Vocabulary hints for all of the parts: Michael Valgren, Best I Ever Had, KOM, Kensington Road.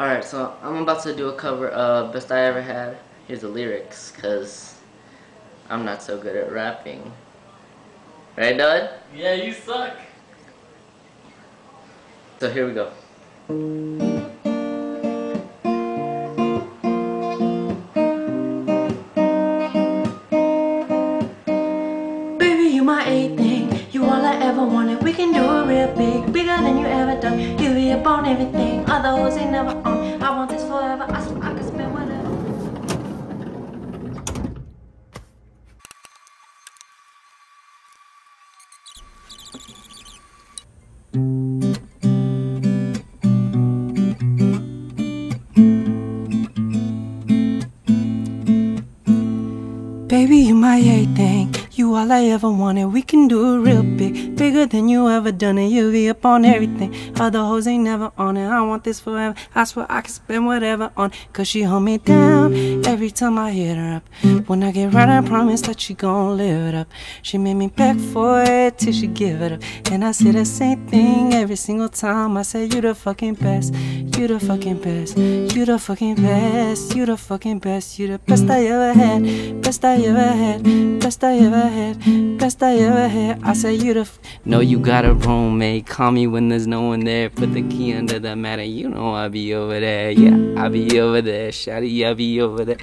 Alright, so I'm about to do a cover of Best I Ever Had. Here's the lyrics, because I'm not so good at rapping. Right, Dud? Yeah, you suck. So here we go. Baby, you my everything. You all I ever wanted. We can do it real big, bigger than you ever done. Give me up on everything. Other hoes ain't never on. I want this forever. I swear I can spend whatever. Baby, you my everything, you all I ever wanted. We can do it real big, bigger than you ever done it. You'll be up on everything, other hoes ain't never on it. I want this forever, I swear I can spend whatever on. Cause she hold me down every time I hit her up. When I get right, I promise that she gon' live it up. She made me beg for it till she give it up. And I say the same thing every single time. I say you the fucking best, you the fucking best, you the fucking best, you the fucking best, you the best I ever had, best I ever had, best I ever had, best I ever had. I say you the no, you got a roommate. Call me when there's no one there. Put the key under the mat, you know I be over there. Yeah, I be over there, shawty, I be over there.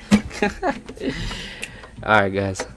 All right, guys.